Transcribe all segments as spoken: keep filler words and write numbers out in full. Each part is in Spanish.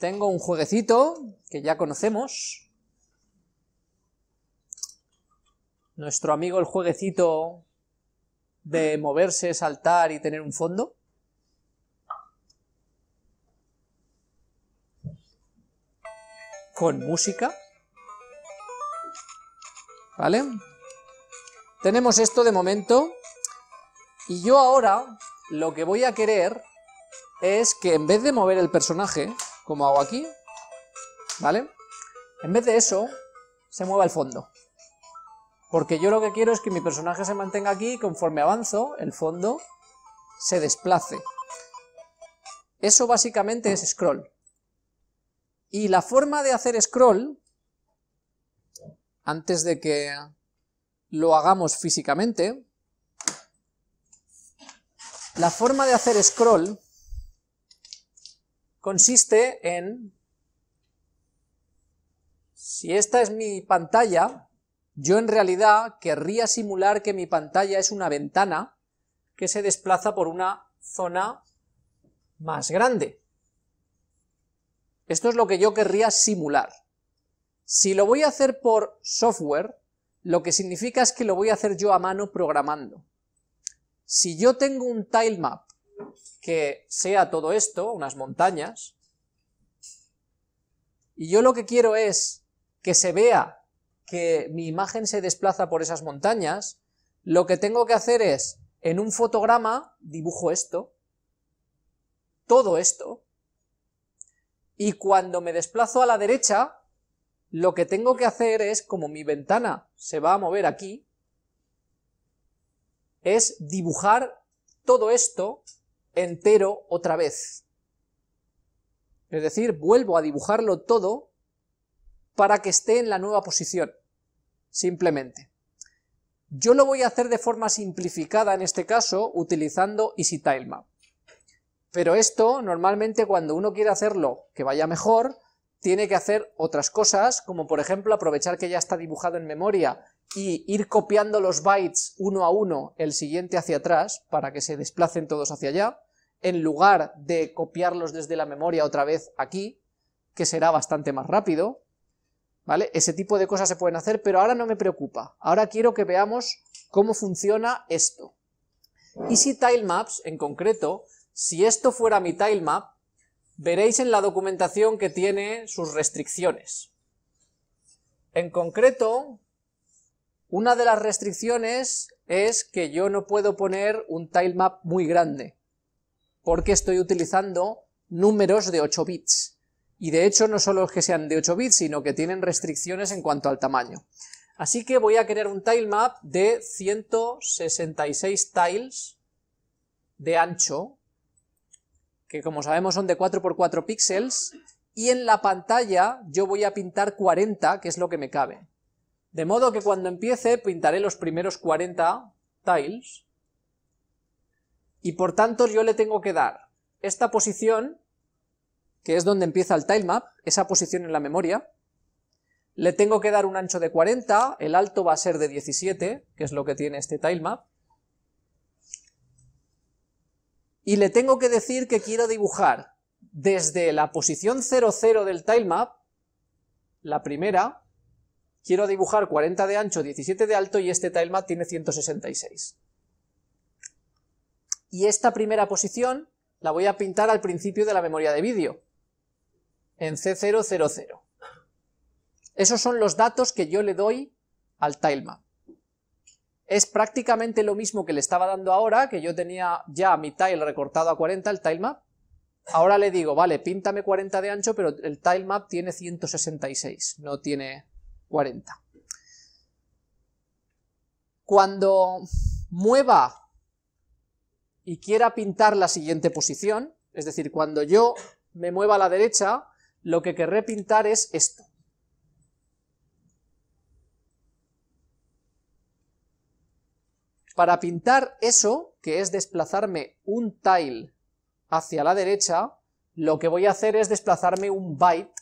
Tengo un jueguecito que ya conocemos. Nuestro amigo el jueguecito de moverse, saltar y tener un fondo. Con música. ¿Vale? Tenemos esto de momento. Y yo ahora lo que voy a querer es que en vez de mover el personaje, como hago aquí, ¿vale? En vez de eso, se mueva el fondo. Porque yo lo que quiero es que mi personaje se mantenga aquí y conforme avanzo, el fondo se desplace. Eso básicamente es scroll. Y la forma de hacer scroll, antes de que lo hagamos físicamente, la forma de hacer scroll consiste en, si esta es mi pantalla, yo en realidad querría simular que mi pantalla es una ventana que se desplaza por una zona más grande. Esto es lo que yo querría simular. Si lo voy a hacer por software, lo que significa es que lo voy a hacer yo a mano programando. Si yo tengo un tilemap que sea todo esto, unas montañas, y yo lo que quiero es que se vea que mi imagen se desplaza por esas montañas, lo que tengo que hacer es, en un fotograma, dibujo esto, todo esto, y cuando me desplazo a la derecha, lo que tengo que hacer es, como mi ventana se va a mover aquí, es dibujar todo esto entero otra vez. Es decir, vuelvo a dibujarlo todo para que esté en la nueva posición, simplemente. Yo lo voy a hacer de forma simplificada en este caso, utilizando easytilemap. Pero esto, normalmente cuando uno quiere hacerlo que vaya mejor, tiene que hacer otras cosas, como por ejemplo aprovechar que ya está dibujado en memoria y ir copiando los bytes uno a uno, el siguiente hacia atrás, para que se desplacen todos hacia allá, en lugar de copiarlos desde la memoria otra vez aquí, que será bastante más rápido, ¿vale? Ese tipo de cosas se pueden hacer, pero ahora no me preocupa. Ahora quiero que veamos cómo funciona esto. Y si tilemaps, en concreto, si esto fuera mi tilemap, veréis en la documentación que tiene sus restricciones. En concreto, una de las restricciones es que yo no puedo poner un tilemap muy grande, porque estoy utilizando números de ocho bits. Y de hecho no solo es que sean de ocho bits, sino que tienen restricciones en cuanto al tamaño. Así que voy a crear un tilemap de ciento sesenta y seis tiles de ancho, que como sabemos son de cuatro por cuatro píxeles, y en la pantalla yo voy a pintar cuarenta, que es lo que me cabe. De modo que cuando empiece pintaré los primeros cuarenta tiles, y por tanto yo le tengo que dar esta posición, que es donde empieza el tilemap, esa posición en la memoria, le tengo que dar un ancho de cuarenta, el alto va a ser de diecisiete, que es lo que tiene este tilemap, y le tengo que decir que quiero dibujar desde la posición cero cero del tilemap, la primera, quiero dibujar cuarenta de ancho, diecisiete de alto y este tilemap tiene ciento sesenta y seis. Y esta primera posición la voy a pintar al principio de la memoria de vídeo, en C cero cero cero. Esos son los datos que yo le doy al tilemap. Es prácticamente lo mismo que le estaba dando ahora, que yo tenía ya mi tile recortado a cuarenta, el tilemap. Ahora le digo, vale, píntame cuarenta de ancho, pero el tilemap tiene ciento sesenta y seis, no tiene cuarenta. Cuando mueva y quiera pintar la siguiente posición, es decir, cuando yo me mueva a la derecha, lo que querré pintar es esto. Para pintar eso, que es desplazarme un tile hacia la derecha, lo que voy a hacer es desplazarme un byte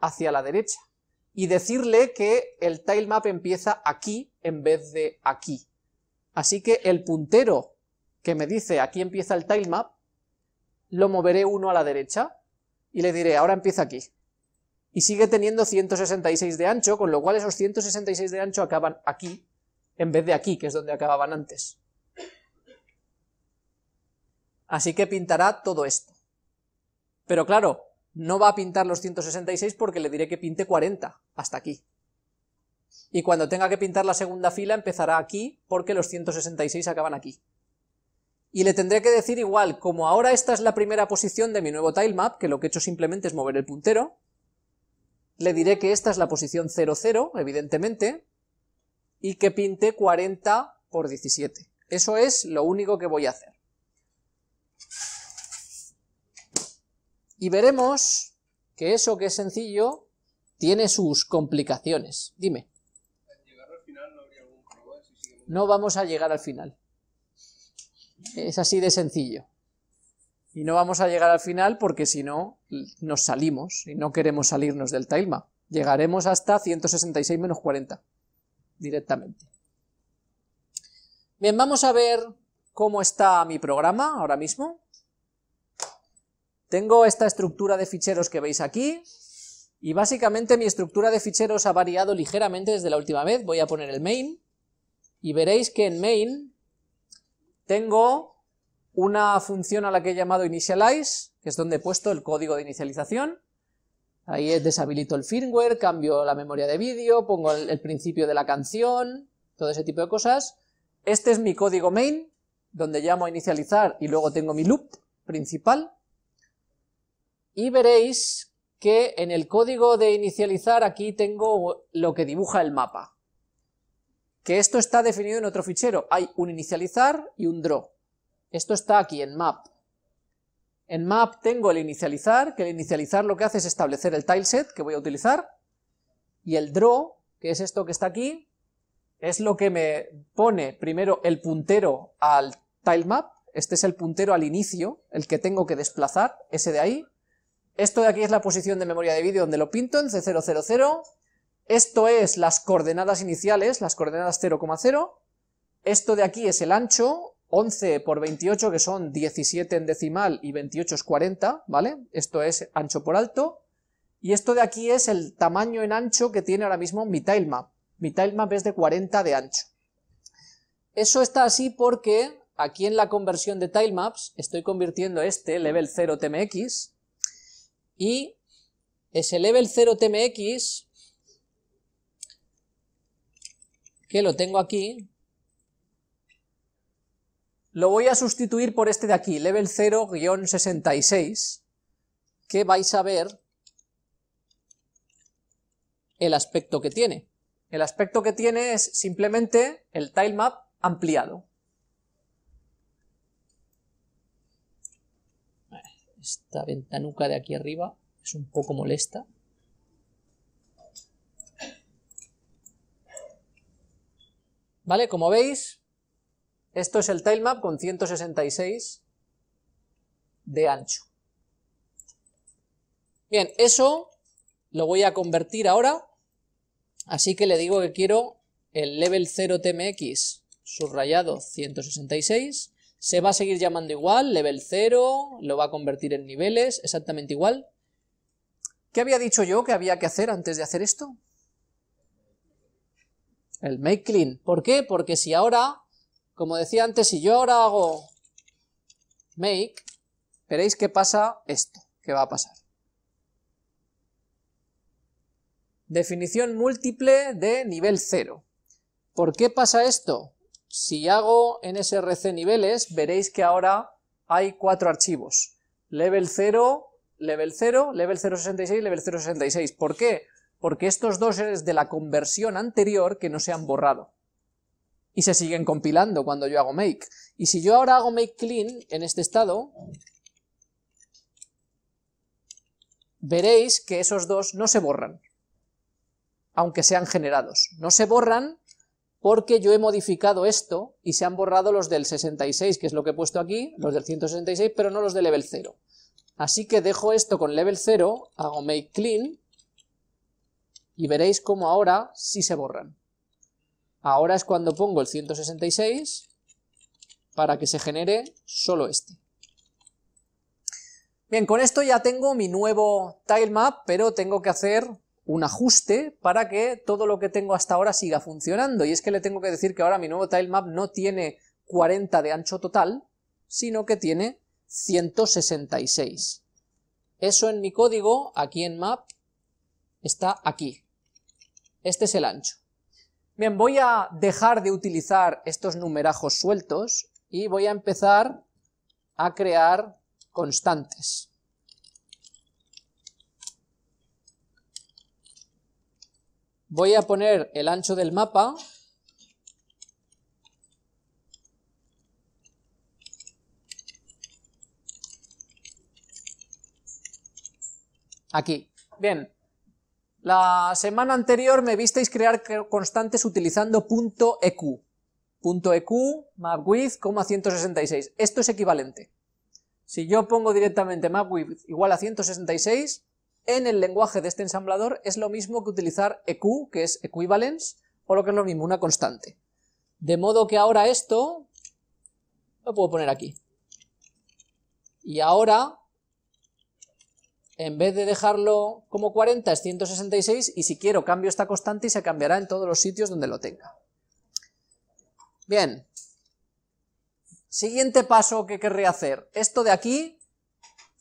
hacia la derecha y decirle que el tilemap empieza aquí en vez de aquí. Así que el puntero que me dice aquí empieza el tilemap, lo moveré uno a la derecha y le diré, ahora empieza aquí. Y sigue teniendo ciento sesenta y seis de ancho, con lo cual esos ciento sesenta y seis de ancho acaban aquí, en vez de aquí, que es donde acababan antes. Así que pintará todo esto. Pero claro, no va a pintar los ciento sesenta y seis porque le diré que pinte cuarenta, hasta aquí. Y cuando tenga que pintar la segunda fila empezará aquí, porque los ciento sesenta y seis acaban aquí. Y le tendré que decir igual, como ahora esta es la primera posición de mi nuevo tilemap, que lo que he hecho simplemente es mover el puntero, le diré que esta es la posición cero cero, evidentemente, y que pinte cuarenta por diecisiete. Eso es lo único que voy a hacer. Y veremos que eso que es sencillo tiene sus complicaciones. Dime. ¿Al llegar al final no habría algún problema? Si sigue... No vamos a llegar al final. Es así de sencillo. Y no vamos a llegar al final porque si no nos salimos y no queremos salirnos del tilemap. Llegaremos hasta ciento sesenta y seis menos cuarenta directamente. Bien, vamos a ver cómo está mi programa ahora mismo. Tengo esta estructura de ficheros que veis aquí. Y básicamente mi estructura de ficheros ha variado ligeramente desde la última vez. Voy a poner el main y veréis que en main tengo una función a la que he llamado initialize, que es donde he puesto el código de inicialización. Ahí deshabilito el firmware, cambio la memoria de vídeo, pongo el, el principio de la canción, todo ese tipo de cosas. Este es mi código main, donde llamo a inicializar y luego tengo mi loop principal. Y veréis que en el código de inicializar aquí tengo lo que dibuja el mapa. Que esto está definido en otro fichero. Hay un inicializar y un draw. Esto está aquí en map. En map tengo el inicializar, que el inicializar lo que hace es establecer el tileset que voy a utilizar. Y el draw, que es esto que está aquí, es lo que me pone primero el puntero al tilemap. Este es el puntero al inicio, el que tengo que desplazar, ese de ahí. Esto de aquí es la posición de memoria de vídeo donde lo pinto, en C cero cero cero. Esto es las coordenadas iniciales, las coordenadas cero coma cero. Esto de aquí es el ancho, once por veintiocho, que son diecisiete en decimal y veintiocho es cuarenta, ¿vale? Esto es ancho por alto. Y esto de aquí es el tamaño en ancho que tiene ahora mismo mi tilemap. Mi tilemap es de cuarenta de ancho. Eso está así porque aquí en la conversión de tilemaps estoy convirtiendo este level cero T M X... Y ese level cero T M X, que lo tengo aquí, lo voy a sustituir por este de aquí, level cero guión sesenta y seis, que vais a ver el aspecto que tiene. El aspecto que tiene es simplemente el tilemap ampliado. Esta ventanuca de aquí arriba es un poco molesta. Vale, como veis, esto es el tilemap con ciento sesenta y seis de ancho. Bien, eso lo voy a convertir ahora, así que le digo que quiero el level cero T M X subrayado ciento sesenta y seis. Se va a seguir llamando igual, level cero, lo va a convertir en niveles, exactamente igual. ¿Qué había dicho yo que había que hacer antes de hacer esto? El make clean. ¿Por qué? Porque si ahora, como decía antes, si yo ahora hago make, veréis que pasa esto, que va a pasar. Definición múltiple de nivel cero. ¿Por qué pasa esto? Si hago nsrc niveles, veréis que ahora hay cuatro archivos. Level cero, level cero, level cero sesenta y seis, level cero sesenta y seis. ¿Por qué? Porque estos dos es de la conversión anterior que no se han borrado. Y se siguen compilando cuando yo hago make. Y si yo ahora hago make clean en este estado, veréis que esos dos no se borran. Aunque sean generados. No se borran. Porque yo he modificado esto y se han borrado los del sesenta y seis, que es lo que he puesto aquí, los del ciento sesenta y seis, pero no los de level cero. Así que dejo esto con level cero, hago make clean, y veréis cómo ahora sí se borran. Ahora es cuando pongo el ciento sesenta y seis, para que se genere solo este. Bien, con esto ya tengo mi nuevo tilemap, pero tengo que hacer un ajuste para que todo lo que tengo hasta ahora siga funcionando, y es que le tengo que decir que ahora mi nuevo tilemap no tiene cuarenta de ancho total, sino que tiene ciento sesenta y seis. Eso en mi código, aquí en map, está aquí. Este es el ancho. Bien, voy a dejar de utilizar estos numerajos sueltos y voy a empezar a crear constantes. Voy a poner el ancho del mapa aquí. Bien, la semana anterior me visteis crear constantes utilizando .eq. .eq, mapWidth, ciento sesenta y seis. Esto es equivalente. Si yo pongo directamente mapWidth igual a ciento sesenta y seis... en el lenguaje de este ensamblador es lo mismo que utilizar eq, que es equivalence, o lo que es lo mismo, una constante. De modo que ahora esto lo puedo poner aquí. Y ahora, en vez de dejarlo como cuarenta, es ciento sesenta y seis, y si quiero cambio esta constante y se cambiará en todos los sitios donde lo tenga. Bien. Siguiente paso que querré hacer. Esto de aquí,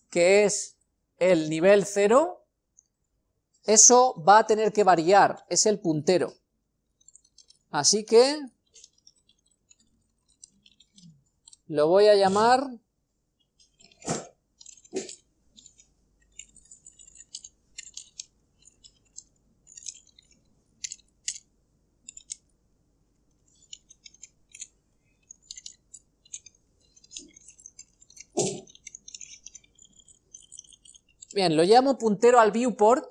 que es el nivel cero, eso va a tener que variar, es el puntero. Así que lo voy a llamar Bien, lo llamo puntero al viewport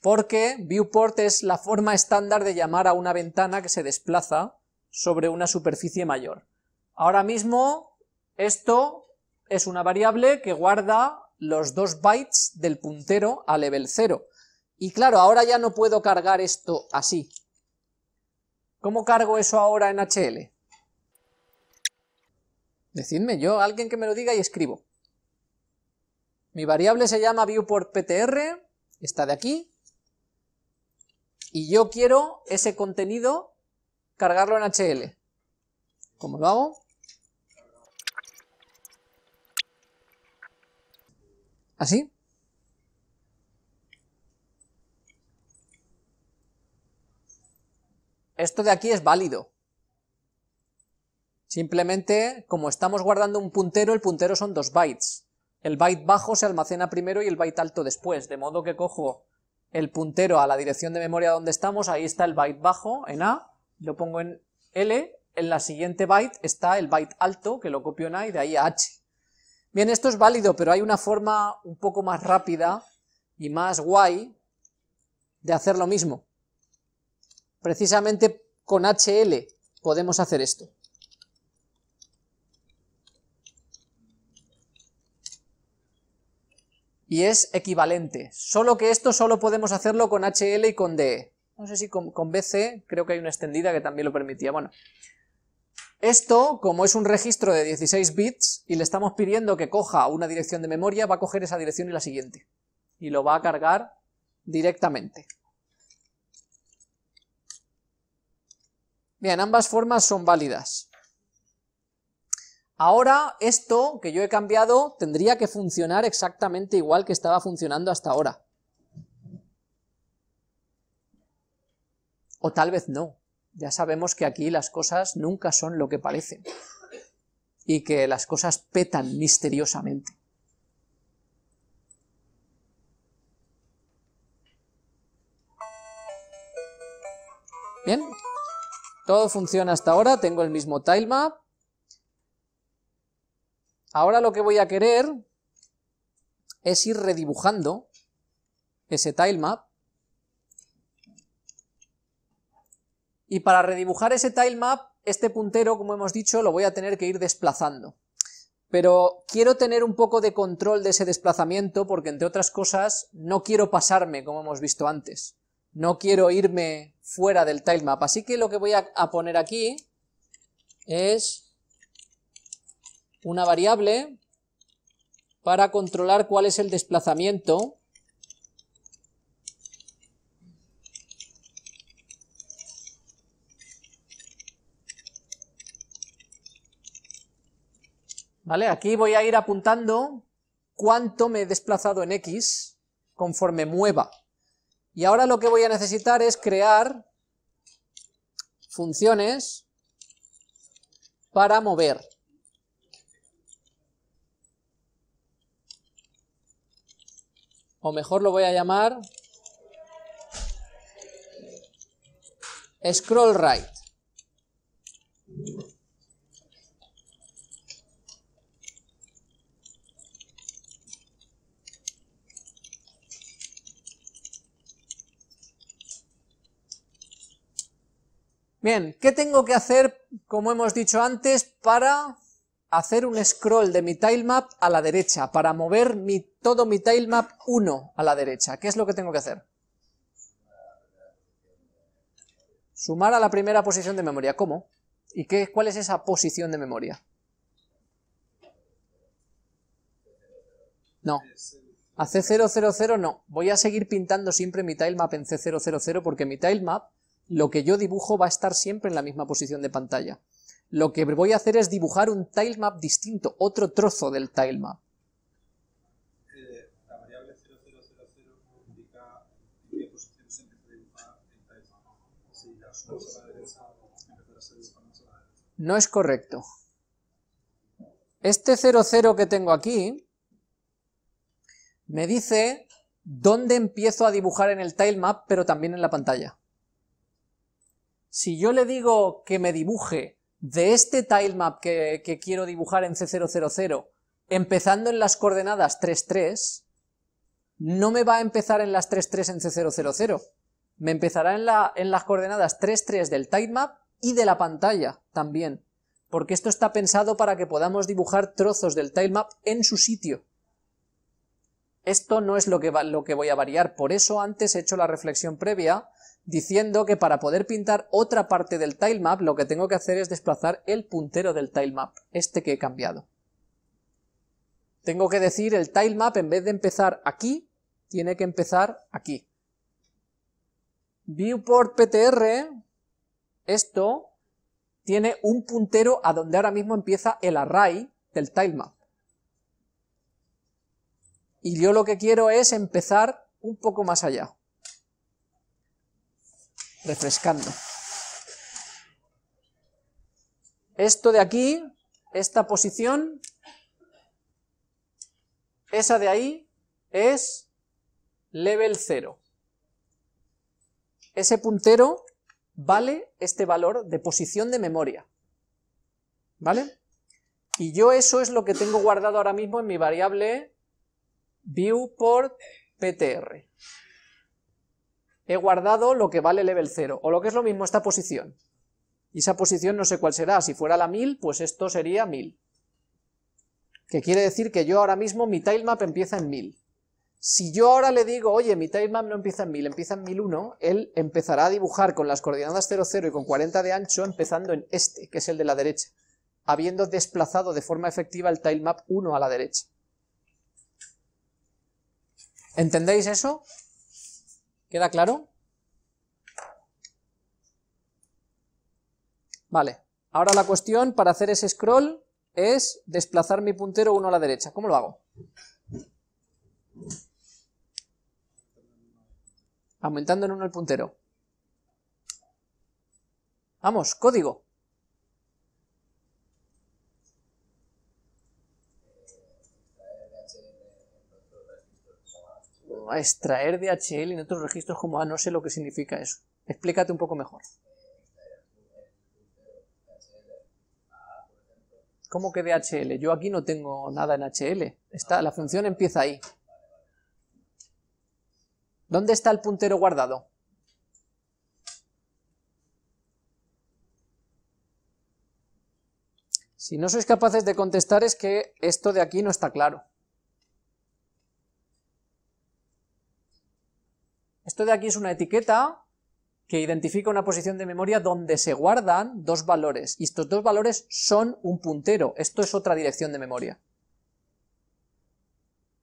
porque viewport es la forma estándar de llamar a una ventana que se desplaza sobre una superficie mayor. Ahora mismo esto es una variable que guarda los dos bytes del puntero a level cero. Y claro, ahora ya no puedo cargar esto así. ¿Cómo cargo eso ahora en H L? Decidme yo, alguien que me lo diga y escribo. Mi variable se llama viewportPTR, está de aquí, y yo quiero ese contenido cargarlo en H L. ¿Cómo lo hago? ¿Así? Esto de aquí es válido. Simplemente, como estamos guardando un puntero, el puntero son dos bytes. El byte bajo se almacena primero y el byte alto después, de modo que cojo el puntero a la dirección de memoria donde estamos, ahí está el byte bajo en A, lo pongo en L, en la siguiente byte está el byte alto, que lo copio en A y de ahí a H. Bien, esto es válido, pero hay una forma un poco más rápida y más guay de hacer lo mismo. Precisamente con H L podemos hacer esto. Y es equivalente, solo que esto solo podemos hacerlo con H L y con D E. No sé si con, con B C, creo que hay una extendida que también lo permitía. Bueno, esto, como es un registro de dieciséis bits y le estamos pidiendo que coja una dirección de memoria, va a coger esa dirección y la siguiente. Y lo va a cargar directamente. Bien, ambas formas son válidas. Ahora esto que yo he cambiado tendría que funcionar exactamente igual que estaba funcionando hasta ahora. O tal vez no. Ya sabemos que aquí las cosas nunca son lo que parecen. Y que las cosas petan misteriosamente. Bien. Todo funciona hasta ahora. Tengo el mismo tilemap. Ahora lo que voy a querer es ir redibujando ese tilemap. Y para redibujar ese tilemap, este puntero, como hemos dicho, lo voy a tener que ir desplazando. Pero quiero tener un poco de control de ese desplazamiento porque, entre otras cosas, no quiero pasarme, como hemos visto antes. No quiero irme fuera del tilemap. Así que lo que voy a poner aquí es una variable para controlar cuál es el desplazamiento . Vale, aquí voy a ir apuntando cuánto me he desplazado en X conforme mueva. Y ahora lo que voy a necesitar es crear funciones para mover. O mejor lo voy a llamar scrollRight. Bien, ¿qué tengo que hacer, como hemos dicho antes, para hacer un scroll de mi tilemap a la derecha, para mover mi, todo mi tilemap uno a la derecha? ¿Qué es lo que tengo que hacer? Sumar a la primera posición de memoria. ¿Cómo? ¿Y qué, cuál es esa posición de memoria? No. A C cero cero cero no. Voy a seguir pintando siempre mi tilemap en C cero cero cero porque mi tilemap, lo que yo dibujo, va a estar siempre en la misma posición de pantalla. Lo que voy a hacer es dibujar un tilemap distinto, otro trozo del tilemap. Eh, la variable cero cero cero cero indica en qué posición se empieza a dibujar el tilemap. Si la subimos a la derecha, empezará a ser dibujado más a la derecha. No es correcto. Este cero cero que tengo aquí me dice dónde empiezo a dibujar en el tilemap, pero también en la pantalla. Si yo le digo que me dibuje de este tilemap que, que quiero dibujar en C cero cero cero, empezando en las coordenadas tres tres, no me va a empezar en las tres tres en C cero cero cero, me empezará en, la, en las coordenadas tres tres del tilemap y de la pantalla también, porque esto está pensado para que podamos dibujar trozos del tilemap en su sitio. Esto no es lo que, va, lo que voy a variar, por eso antes he hecho la reflexión previa diciendo que para poder pintar otra parte del tilemap lo que tengo que hacer es desplazar el puntero del tilemap, este que he cambiado. Tengo que decir el tilemap, en vez de empezar aquí, tiene que empezar aquí. Viewport P T R, esto tiene un puntero a donde ahora mismo empieza el array del tilemap. Y yo lo que quiero es empezar un poco más allá. Refrescando. Esto de aquí, esta posición, esa de ahí es level cero. Ese puntero vale este valor de posición de memoria. ¿Vale? Y yo eso es lo que tengo guardado ahora mismo en mi variable viewport P T R. He guardado lo que vale level cero, o lo que es lo mismo, esta posición. Y esa posición no sé cuál será, si fuera la mil, pues esto sería mil. Que quiere decir que yo ahora mismo, mi tilemap empieza en mil. Si yo ahora le digo, oye, mi tilemap no empieza en mil, empieza en mil uno, él empezará a dibujar con las coordenadas cero cero y con cuarenta de ancho, empezando en este, que es el de la derecha, habiendo desplazado de forma efectiva el tilemap uno a la derecha. ¿Entendéis eso? ¿Queda claro? Vale, ahora la cuestión para hacer ese scroll es desplazar mi puntero uno a la derecha. ¿Cómo lo hago? Aumentando en uno el puntero. Vamos, código. A extraer de H L en otros registros como A, no sé lo que significa eso. Explícate un poco mejor. ¿Cómo que de H L? Yo aquí no tengo nada en H L. Está, la función empieza ahí. ¿Dónde está el puntero guardado? Si no sois capaces de contestar es que esto de aquí no está claro. Esto de aquí es una etiqueta que identifica una posición de memoria donde se guardan dos valores, y estos dos valores son un puntero, esto es otra dirección de memoria.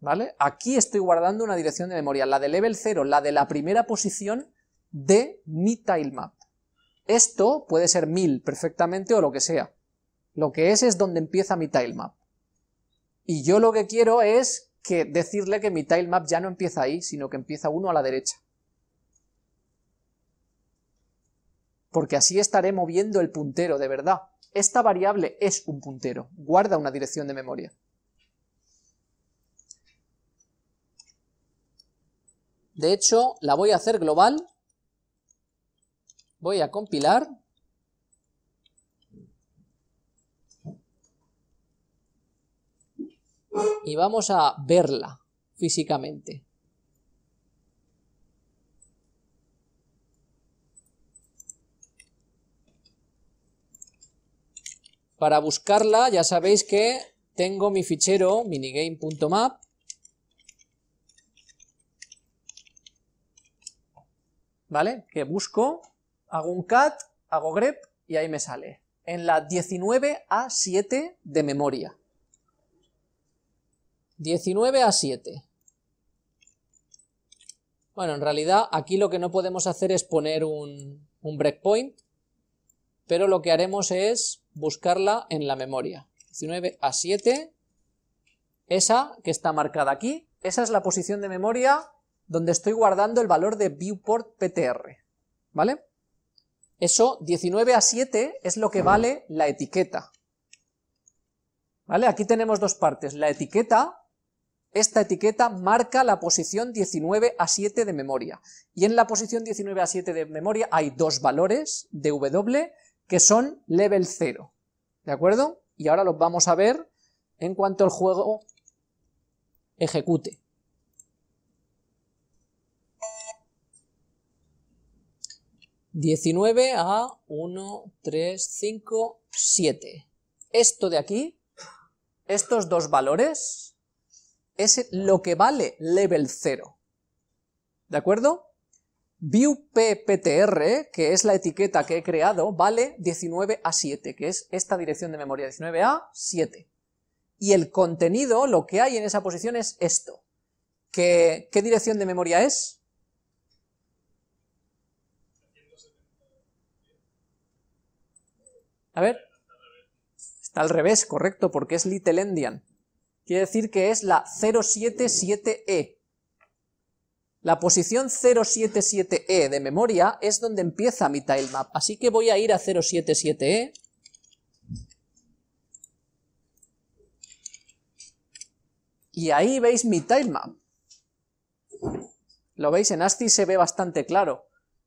¿vale? Aquí estoy guardando una dirección de memoria, la de level cero, la de la primera posición de mi tilemap. Esto puede ser mil perfectamente o lo que sea. Lo que es es donde empieza mi tilemap. Y yo lo que quiero es que decirle que mi tilemap ya no empieza ahí, sino que empieza uno a la derecha. Porque así estaré moviendo el puntero de verdad. Esta variable es un puntero, guarda una dirección de memoria. De hecho, la voy a hacer global. Voy a compilar. Y vamos a verla físicamente. Para buscarla ya sabéis que tengo mi fichero minigame.map. ¿Vale? Que busco, hago un cat, hago grep y ahí me sale. En la diecinueve A siete de memoria. diecinueve A siete. Bueno, en realidad aquí lo que no podemos hacer es poner un, un breakpoint, pero lo que haremos es buscarla en la memoria. diecinueve A siete, esa que está marcada aquí, esa es la posición de memoria donde estoy guardando el valor de viewport P T R, ¿vale? Eso, diecinueve A siete, es lo que vale la etiqueta. ¿Vale? Aquí tenemos dos partes. La etiqueta, esta etiqueta marca la posición diecinueve A siete de memoria. Y en la posición diecinueve A siete de memoria hay dos valores de W que son level cero. ¿De acuerdo? Y ahora los vamos a ver en cuanto el juego ejecute. diecinueve A uno, tres, cinco, siete. Esto de aquí, estos dos valores, es lo que vale level cero. ¿De acuerdo? ViewPPTR, que es la etiqueta que he creado, vale diecinueve A siete, que es esta dirección de memoria, diecinueve A siete. Y el contenido, lo que hay en esa posición es esto. ¿Qué, qué dirección de memoria es? A ver, está al revés, correcto, porque es Little Endian. Quiere decir que es la cero siete siete E. La posición cero siete siete E de memoria es donde empieza mi tilemap, así que voy a ir a cero siete siete E. Y ahí veis mi tilemap. Lo veis, en ASCII se ve bastante claro.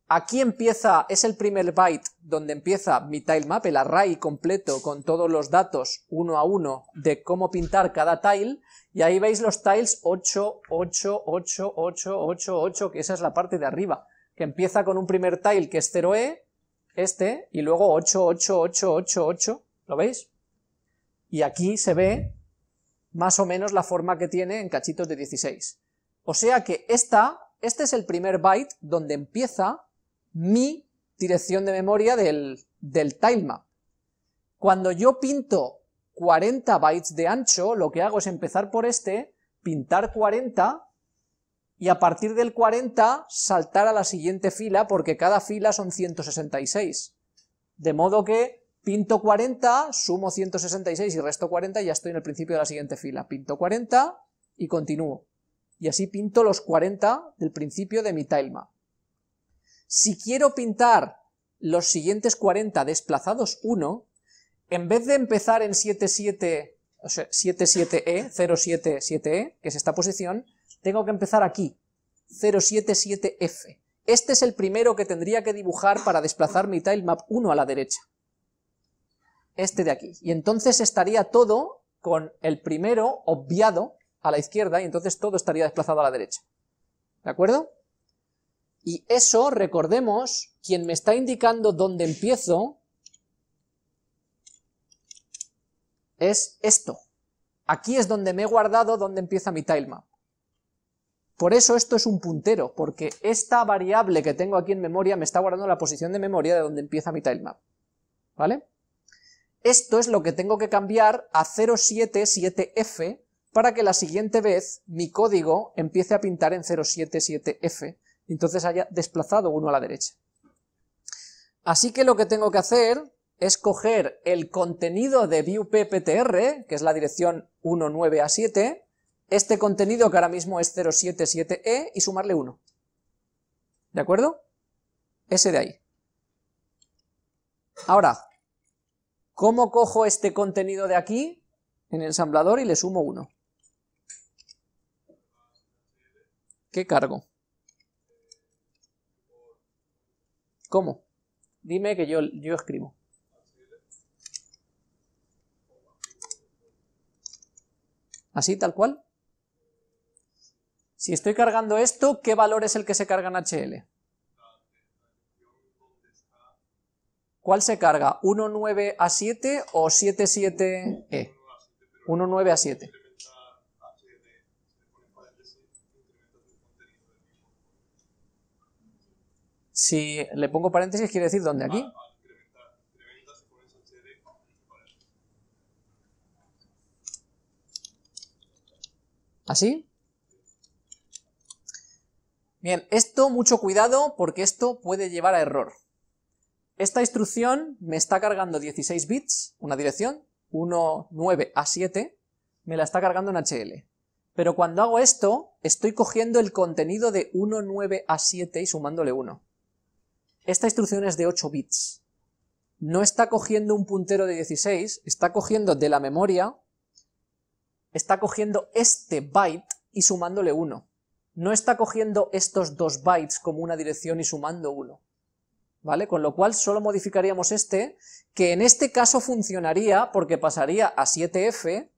Aquí empieza, es el primer byte donde empieza mi tilemap, el array completo con todos los datos uno a uno de cómo pintar cada tile, y ahí veis los tiles ocho, ocho, ocho, ocho, ocho, ocho, que esa es la parte de arriba, que empieza con un primer tile que es cero E, este, y luego ocho, ocho, ocho, ocho, ocho, ¿lo veis? Y aquí se ve más o menos la forma que tiene en cachitos de dieciséis. O sea que esta, este es el primer byte donde empieza mi dirección de memoria del, del tilemap. Cuando yo pinto cuarenta bytes de ancho, lo que hago es empezar por este, pintar cuarenta, y a partir del cuarenta saltar a la siguiente fila, porque cada fila son ciento sesenta y seis. De modo que pinto cuarenta, sumo ciento sesenta y seis y resto cuarenta, y ya estoy en el principio de la siguiente fila. Pinto cuarenta y continúo. Y así pinto los cuarenta del principio de mi tilemap. Si quiero pintar los siguientes cuarenta desplazados uno, en vez de empezar en siete siete, o sea, siete siete E, cero siete siete E, que es esta posición, tengo que empezar aquí, cero siete siete F. Este es el primero que tendría que dibujar para desplazar mi tilemap uno a la derecha. Este de aquí. Y entonces estaría todo con el primero obviado a la izquierda, y entonces todo estaría desplazado a la derecha. ¿De acuerdo? Y eso, recordemos, quien me está indicando dónde empiezo es esto. Aquí es donde me he guardado dónde empieza mi tilemap. Por eso esto es un puntero, porque esta variable que tengo aquí en memoria me está guardando la posición de memoria de donde empieza mi tilemap. ¿Vale? Esto es lo que tengo que cambiar a cero siete siete F para que la siguiente vez mi código empiece a pintar en cero siete siete F, y entonces haya desplazado uno a la derecha. Así que lo que tengo que hacer es coger el contenido de viewptr, que es la dirección diecinueve A siete, este contenido que ahora mismo es cero siete siete E, y sumarle uno. ¿De acuerdo? Ese de ahí. Ahora, ¿cómo cojo este contenido de aquí en el ensamblador y le sumo uno? ¿Qué cargo? ¿Cómo? Dime que yo, yo escribo. ¿Así, tal cual? Si estoy cargando esto, ¿qué valor es el que se carga en H L? ¿Cuál se carga? ¿diecinueve A siete o setenta y siete E? diecinueve A siete. Si le pongo paréntesis, quiere decir ¿dónde? ¿Aquí? ¿Así? Bien, esto mucho cuidado porque esto puede llevar a error. Esta instrucción me está cargando dieciséis bits, una dirección, diecinueve A siete, me la está cargando en H L. Pero cuando hago esto, estoy cogiendo el contenido de diecinueve A siete y sumándole uno. Esta instrucción es de ocho bits. No está cogiendo un puntero de dieciséis, está cogiendo de la memoria, está cogiendo este byte y sumándole uno. No está cogiendo estos dos bytes como una dirección y sumando uno. ¿Vale? Con lo cual solo modificaríamos este, que en este caso funcionaría porque pasaría a siete F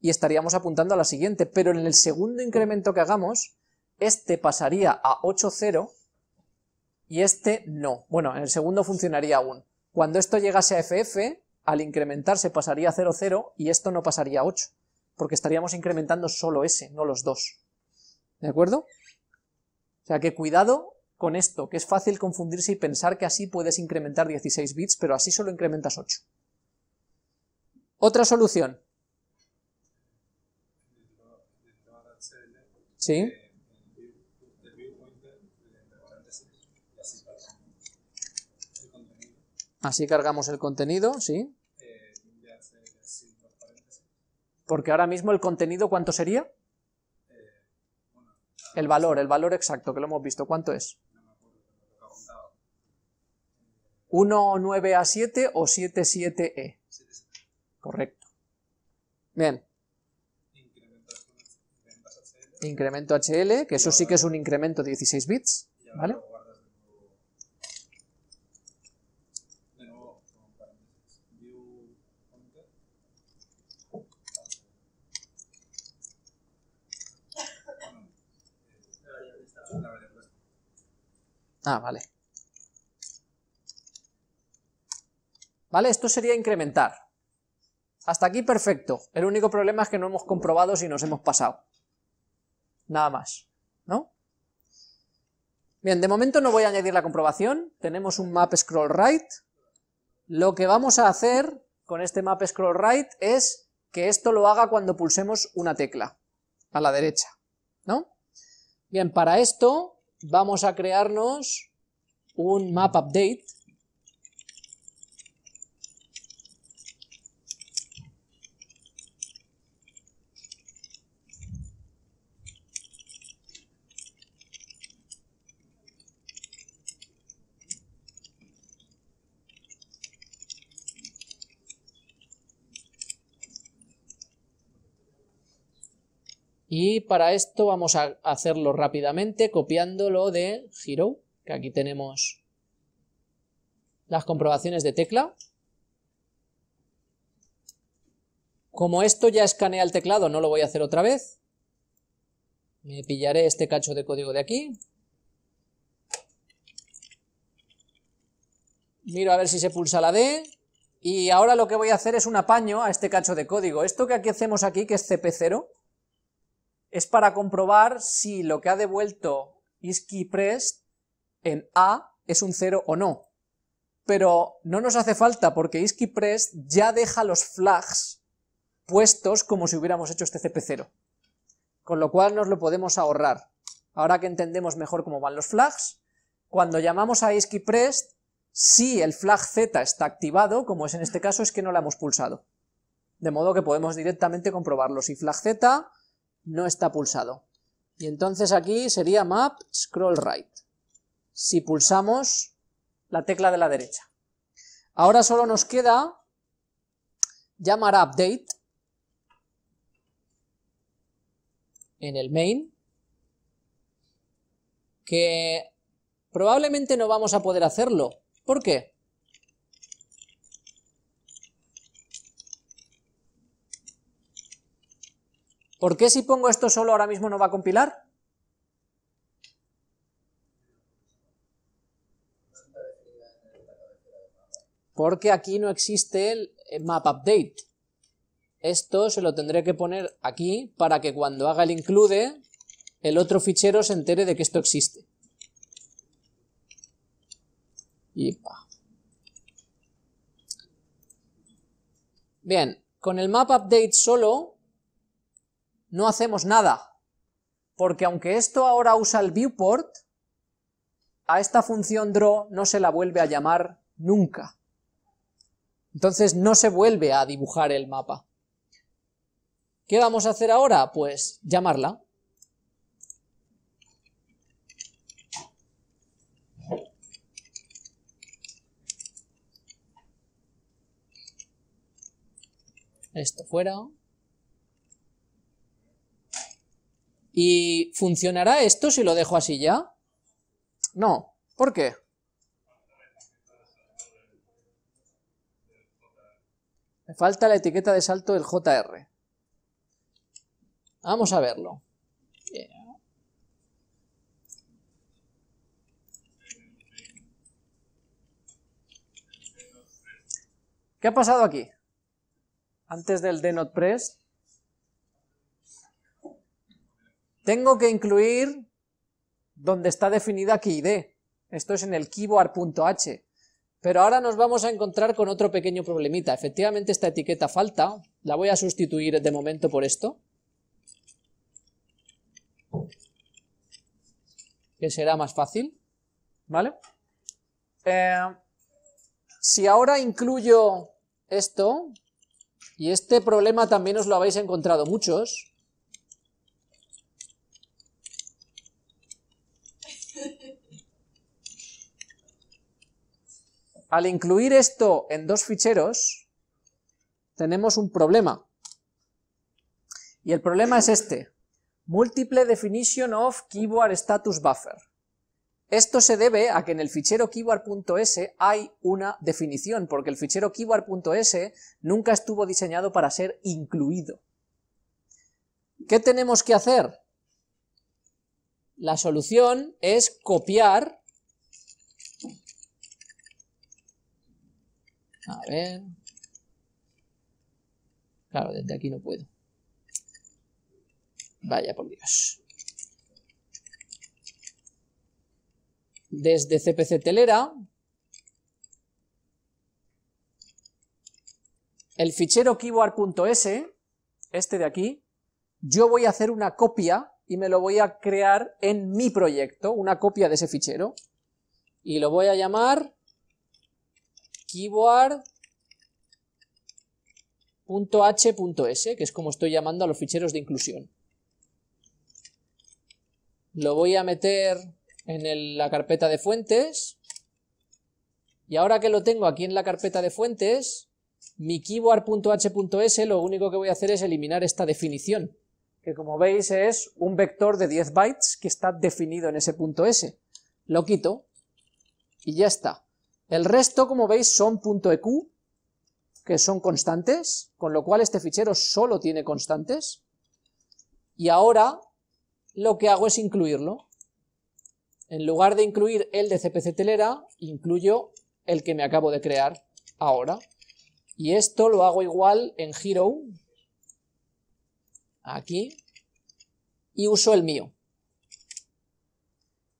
y estaríamos apuntando a la siguiente, pero en el segundo incremento que hagamos, este pasaría a ocho cero y este no. Bueno, en el segundo funcionaría aún. Cuando esto llegase a F F, al incrementarse pasaría a cero cero y esto no pasaría a ocho, porque estaríamos incrementando solo ese, no los dos. ¿De acuerdo? O sea que cuidado con esto, que es fácil confundirse y pensar que así puedes incrementar dieciséis bits, pero así solo incrementas ocho. Otra solución. ¿Sí? Así cargamos el contenido, ¿sí? Porque ahora mismo el contenido, ¿cuánto sería? El valor, el valor exacto, que lo hemos visto, ¿cuánto es? diecinueve A siete o setenta y siete E. Correcto. Bien. Incremento H L, que eso sí que es un incremento de dieciséis bits, ¿vale? Ah, vale. Vale, esto sería incrementar. Hasta aquí perfecto. El único problema es que no hemos comprobado si nos hemos pasado. Nada más, ¿no? Bien, de momento no voy a añadir la comprobación. Tenemos un map scroll right. Lo que vamos a hacer con este map scroll right es que esto lo haga cuando pulsemos una tecla a la derecha, ¿no? Bien, para esto vamos a crearnos un map update. Y para esto vamos a hacerlo rápidamente copiándolo de Hero, que aquí tenemos las comprobaciones de tecla. Como esto ya escanea el teclado, no lo voy a hacer otra vez. Me pillaré este cacho de código de aquí. Miro a ver si se pulsa la D. Y ahora lo que voy a hacer es un apaño a este cacho de código. Esto que aquí hacemos aquí, que es C P cero, es para comprobar si lo que ha devuelto isKeyPressed en A es un cero o no. Pero no nos hace falta porque isKeyPressed ya deja los flags puestos como si hubiéramos hecho este C P cero, con lo cual nos lo podemos ahorrar. Ahora que entendemos mejor cómo van los flags, cuando llamamos a isKeyPressed, si el flag Z está activado, como es en este caso, es que no la hemos pulsado. De modo que podemos directamente comprobarlo, si flag Z no está pulsado. Y entonces aquí sería map scroll right, si pulsamos la tecla de la derecha. Ahora solo nos queda llamar a update en el main, que probablemente no vamos a poder hacerlo. ¿Por qué? ¿Por qué si pongo esto solo ahora mismo no va a compilar? Porque aquí no existe el map update. Esto se lo tendré que poner aquí para que cuando haga el include el otro fichero se entere de que esto existe. Yepa. Bien, con el map update solo no hacemos nada, porque aunque esto ahora usa el viewport, a esta función draw no se la vuelve a llamar nunca. Entonces no se vuelve a dibujar el mapa. ¿Qué vamos a hacer ahora? Pues llamarla. Esto fuera. ¿Y funcionará esto si lo dejo así ya? No. ¿Por qué? Me falta la etiqueta de salto del J R. Vamos a verlo. Yeah. ¿Qué ha pasado aquí? Antes del dnotPressed. Tengo que incluir donde está definida keyID, esto es en el keyboard.h, pero ahora nos vamos a encontrar con otro pequeño problemita. Efectivamente esta etiqueta falta, la voy a sustituir de momento por esto, que será más fácil, ¿vale? Eh, si ahora incluyo esto, y este problema también os lo habéis encontrado muchos, al incluir esto en dos ficheros, tenemos un problema. Y el problema es este. Multiple definition of keyboard status buffer. Esto se debe a que en el fichero keyboard.s hay una definición, porque el fichero keyboard.s nunca estuvo diseñado para ser incluido. ¿Qué tenemos que hacer? La solución es copiar... A ver... Claro, desde aquí no puedo. Vaya por Dios. Desde CPCtelera, el fichero keyboard.s, este de aquí, yo voy a hacer una copia y me lo voy a crear en mi proyecto, una copia de ese fichero. Y lo voy a llamar... keyboard.h.s, que es como estoy llamando a los ficheros de inclusión. Lo voy a meter en el, la carpeta de fuentes, y ahora que lo tengo aquí en la carpeta de fuentes, mi keyboard.h.s lo único que voy a hacer es eliminar esta definición, que como veis es un vector de diez bytes que está definido en ese punto .s. Lo quito y ya está. El resto, como veis, son .eq, que son constantes, con lo cual este fichero solo tiene constantes. Y ahora lo que hago es incluirlo. En lugar de incluir el de CPCtelera, incluyo el que me acabo de crear ahora. Y esto lo hago igual en hero, aquí, y uso el mío.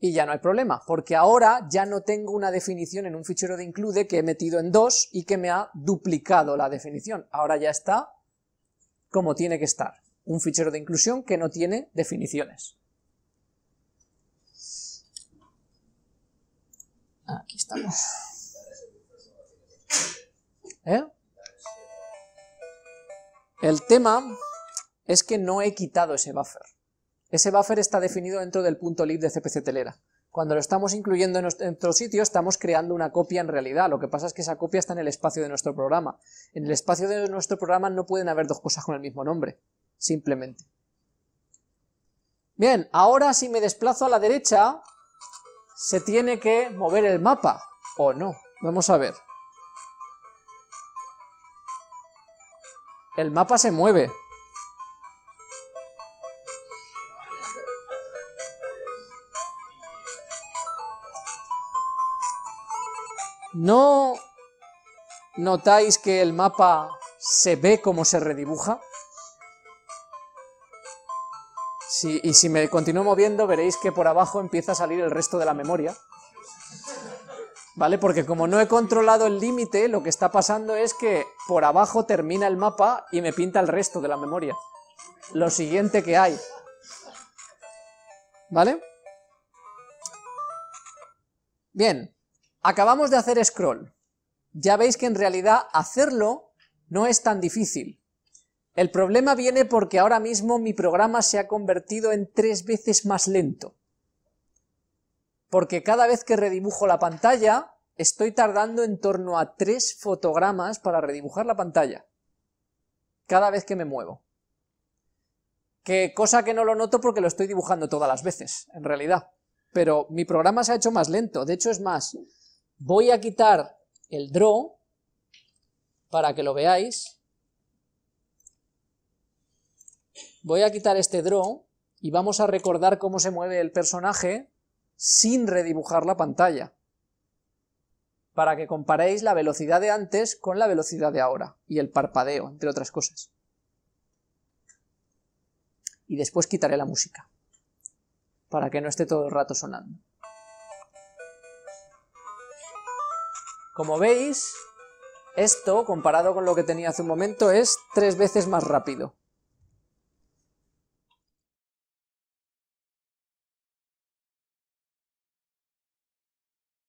Y ya no hay problema, porque ahora ya no tengo una definición en un fichero de include que he metido en dos y que me ha duplicado la definición. Ahora ya está como tiene que estar, un fichero de inclusión que no tiene definiciones. Aquí estamos. ¿Eh? El tema es que no he quitado ese buffer. Ese buffer está definido dentro del punto lib de CPCtelera. Cuando lo estamos incluyendo en nuestro sitio, estamos creando una copia en realidad. Lo que pasa es que esa copia está en el espacio de nuestro programa. En el espacio de nuestro programa no pueden haber dos cosas con el mismo nombre, simplemente. Bien, ahora si me desplazo a la derecha, se tiene que mover el mapa, ¿o no? Vamos a ver. El mapa se mueve. ¿No notáis que el mapa se ve como se redibuja? Sí, y si me continúo moviendo veréis que por abajo empieza a salir el resto de la memoria. ¿Vale? Porque como no he controlado el límite, lo que está pasando es que por abajo termina el mapa y me pinta el resto de la memoria. Lo siguiente que hay. ¿Vale? Bien. Acabamos de hacer scroll. Ya veis que en realidad hacerlo no es tan difícil. El problema viene porque ahora mismo mi programa se ha convertido en tres veces más lento. Porque cada vez que redibujo la pantalla, estoy tardando en torno a tres fotogramas para redibujar la pantalla. Cada vez que me muevo. Que cosa que no lo noto porque lo estoy dibujando todas las veces, en realidad. Pero mi programa se ha hecho más lento, de hecho es más... Voy a quitar el draw para que lo veáis. Voy a quitar este draw y vamos a recordar cómo se mueve el personaje sin redibujar la pantalla. Para que comparéis la velocidad de antes con la velocidad de ahora y el parpadeo, entre otras cosas. Y después quitaré la música para que no esté todo el rato sonando. Como veis, esto, comparado con lo que tenía hace un momento, es tres veces más rápido.